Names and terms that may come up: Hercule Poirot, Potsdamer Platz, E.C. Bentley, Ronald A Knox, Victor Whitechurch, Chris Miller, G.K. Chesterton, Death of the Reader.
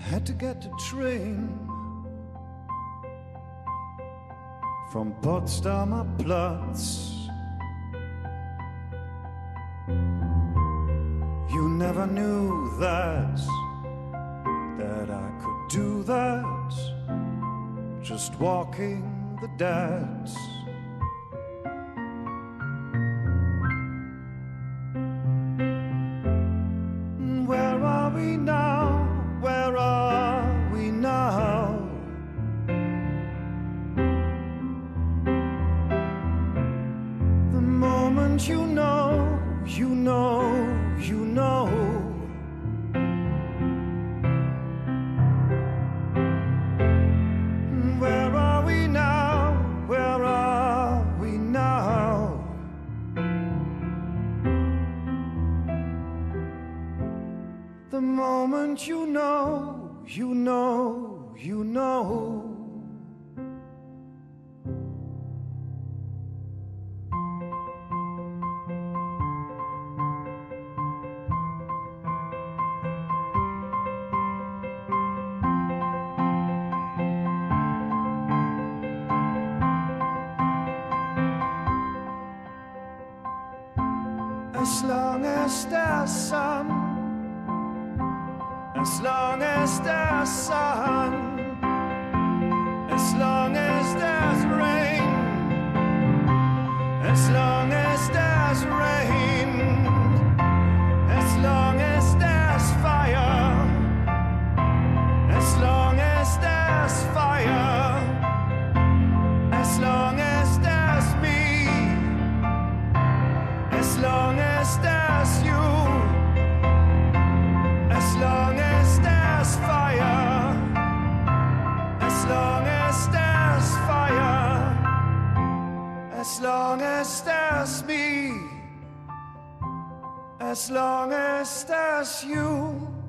Had to get the train from Potsdamer Platz. You never knew that I could do that, just walking the dance. Where are we now? Where are we now? The moment you know Where are we now? Where are we now? The moment you know As long as there's sun, as long as there's sun, as long as there's rain, as long as there's rain, as long as there's fire, as long as there's fire, as long as there's me, as long as there's you, as long as there's fire, as long as there's fire, as long as there's me, as long as there's you.